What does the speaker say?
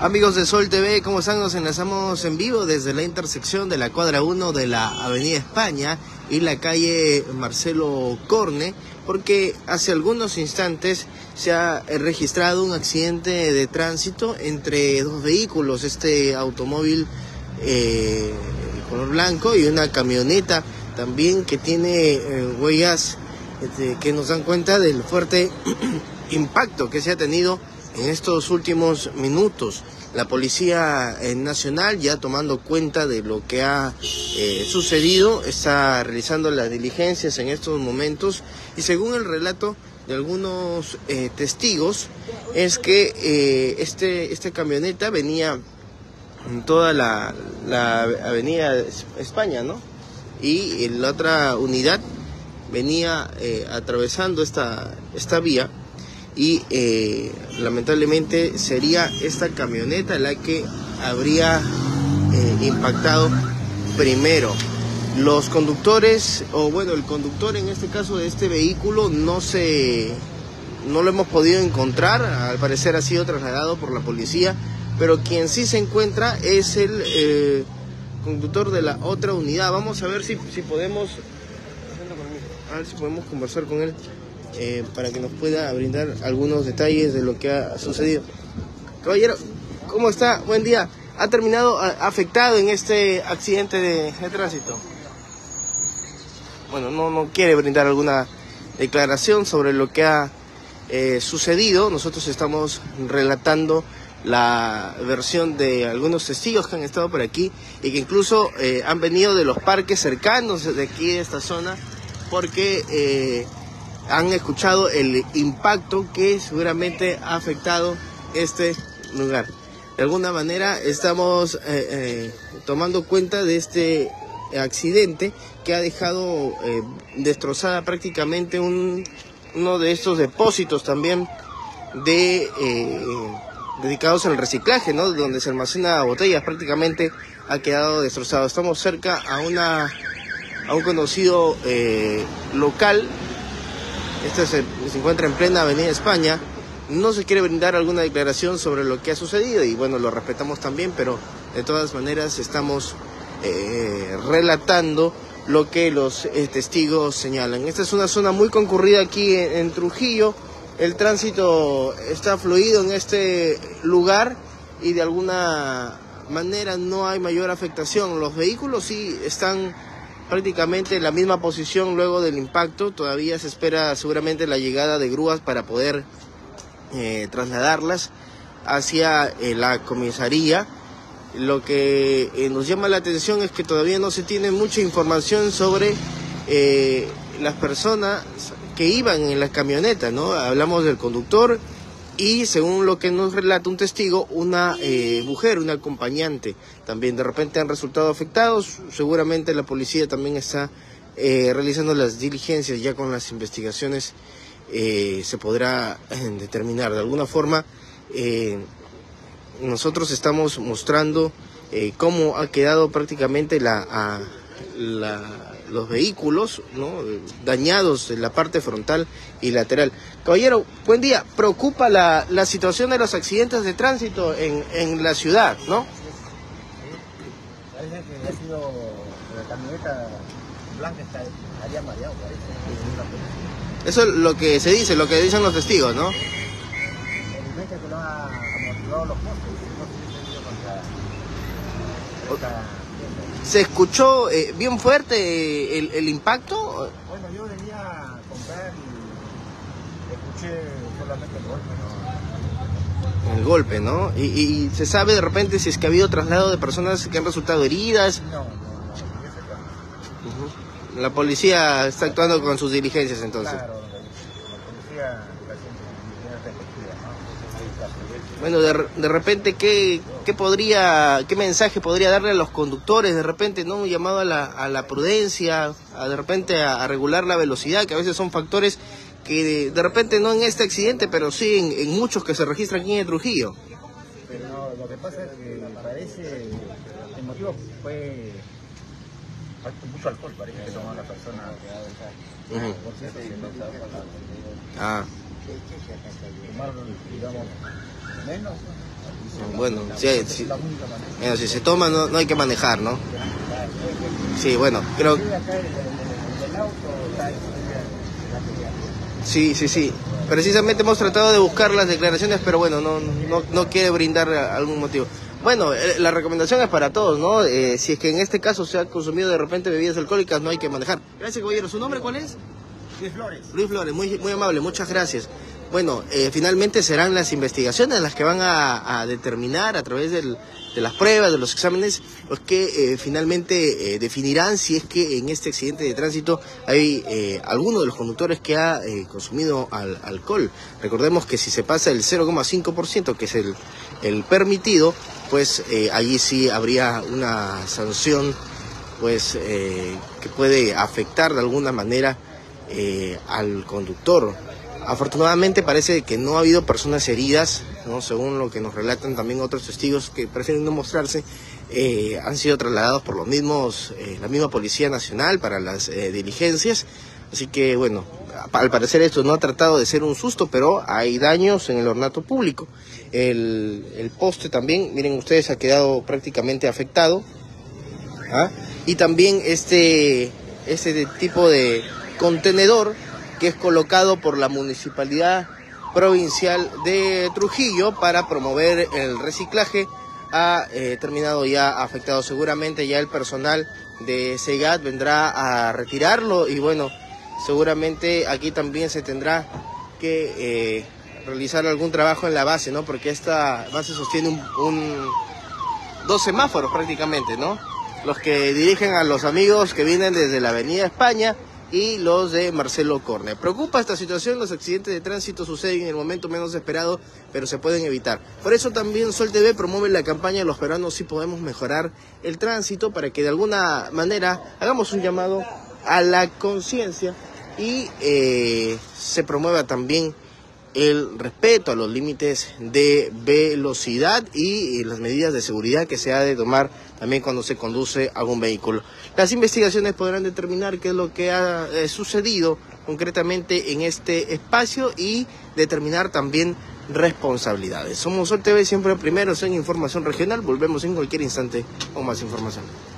Amigos de Sol TV, ¿cómo están? Nos enlazamos en vivo desde la intersección de la cuadra 1 de la Avenida España y la calle Marcelo Corne, porque hace algunos instantes se ha registrado un accidente de tránsito entre dos vehículos, este automóvil color blanco y una camioneta también que tiene huellas que nos dan cuenta del fuerte impacto que se ha tenido en estos últimos minutos. La Policía Nacional, ya tomando cuenta de lo que ha sucedido, está realizando las diligencias en estos momentos, y según el relato de algunos testigos es que esta camioneta venía en toda la Avenida España, ¿no? Y la otra unidad venía atravesando esta vía, y lamentablemente sería esta camioneta la que habría impactado primero. Los conductores, o bueno, el conductor en este caso de este vehículo no lo hemos podido encontrar, al parecer ha sido trasladado por la policía, pero quien sí se encuentra es el conductor de la otra unidad. Vamos a ver si podemos conversar con él. Para que nos pueda brindar algunos detalles de lo que ha sucedido. Caballero, ¿cómo está? Buen día. ¿Ha terminado afectado en este accidente de tránsito? Bueno, no quiere brindar alguna declaración sobre lo que ha sucedido. Nosotros estamos relatando la versión de algunos testigos que han estado por aquí y que incluso han venido de los parques cercanos de aquí, de esta zona, porque han escuchado el impacto que seguramente ha afectado este lugar. De alguna manera estamos tomando cuenta de este accidente que ha dejado destrozada prácticamente uno de estos depósitos también dedicados al reciclaje, ¿no? Donde se almacena botellas, prácticamente ha quedado destrozado. Estamos cerca a un conocido local. Este se encuentra en plena Avenida España. No se quiere brindar alguna declaración sobre lo que ha sucedido, y bueno, lo respetamos también, pero de todas maneras estamos relatando lo que los testigos señalan. Esta es una zona muy concurrida aquí en Trujillo. El tránsito está fluido en este lugar y de alguna manera no hay mayor afectación. Los vehículos sí están prácticamente en la misma posición luego del impacto. Todavía se espera seguramente la llegada de grúas para poder trasladarlas hacia la comisaría. Lo que nos llama la atención es que todavía no se tiene mucha información sobre las personas que iban en la camioneta, ¿no? Hablamos del conductor y, según lo que nos relata un testigo, una mujer, una acompañante, también de repente han resultado afectados. Seguramente la policía también está realizando las diligencias. Ya con las investigaciones se podrá determinar. De alguna forma, nosotros estamos mostrando cómo ha quedado prácticamente los vehículos, ¿no?, dañados en la parte frontal y lateral. Caballero, buen día. Preocupa la situación de los accidentes de tránsito en la ciudad, ¿no? Parece que ha sido la camioneta blanca, está ahí mareado, parece. Eso es lo que se dice, lo que dicen los testigos, ¿no? Evidentemente que lo ha amortiguado los postes, no se ha contra... ¿Se escuchó bien fuerte el impacto? Bueno, yo venía a comprar y escuché solamente el golpe, ¿no? El golpe, ¿no? ¿Y se sabe de repente si es que ha habido traslado de personas que han resultado heridas? No, se sabe. La policía está actuando con sus diligencias, entonces. Claro, la policía está haciendo sus diligencias respectivas, ¿no? Bueno, de repente, ¿Qué mensaje podría darle a los conductores? De repente, ¿no?, un llamado a la prudencia, de repente a regular la velocidad, que a veces son factores que de repente no en este accidente, pero sí en muchos que se registran aquí en Trujillo. Pero no, lo que pasa es que parece, el motivo fue mucho alcohol, parece que tomó la persona. Ah. Menos. Bueno, si se toma no hay que manejar, ¿no? Sí, bueno, creo... Sí. Precisamente hemos tratado de buscar las declaraciones, pero bueno, no quiere brindar algún motivo. Bueno, la recomendación es para todos, ¿no? Si es que en este caso se ha consumido de repente bebidas alcohólicas, no hay que manejar. Gracias, caballero. ¿Su nombre cuál es? Luis Flores. Luis Flores, muy, muy amable, muchas gracias. Bueno, finalmente serán las investigaciones las que van a determinar a través de las pruebas, de los exámenes, los que finalmente definirán si es que en este accidente de tránsito hay alguno de los conductores que ha consumido alcohol. Recordemos que si se pasa el 0,5%, que es el permitido, pues allí sí habría una sanción pues que puede afectar de alguna manera al conductor. Afortunadamente parece que no ha habido personas heridas, ¿no? Según lo que nos relatan también otros testigos que prefieren no mostrarse, han sido trasladados por los mismos, la misma Policía Nacional para las diligencias. Así que bueno, al parecer esto no ha tratado de ser un susto, pero hay daños en el ornato público. El poste también, miren ustedes, ha quedado prácticamente afectado. ¿Ah? Y también este tipo de contenedor que es colocado por la Municipalidad Provincial de Trujillo para promover el reciclaje, ha terminado ya afectado. Seguramente ya el personal de SEGAT vendrá a retirarlo y bueno, seguramente aquí también se tendrá que realizar algún trabajo en la base, ¿no? Porque esta base sostiene dos semáforos prácticamente, ¿no? Los que dirigen a los amigos que vienen desde la Avenida España y los de Marcelo Corne. Preocupa esta situación, los accidentes de tránsito suceden en el momento menos esperado, pero se pueden evitar. Por eso también Sol TV promueve la campaña Los Peruanos Sí Podemos Mejorar el Tránsito, para que de alguna manera hagamos un llamado a la conciencia y se promueva también el respeto a los límites de velocidad y las medidas de seguridad que se ha de tomar también cuando se conduce algún vehículo. Las investigaciones podrán determinar qué es lo que ha sucedido concretamente en este espacio y determinar también responsabilidades. Somos Sol TV, siempre primeros en información regional. Volvemos en cualquier instante con más información.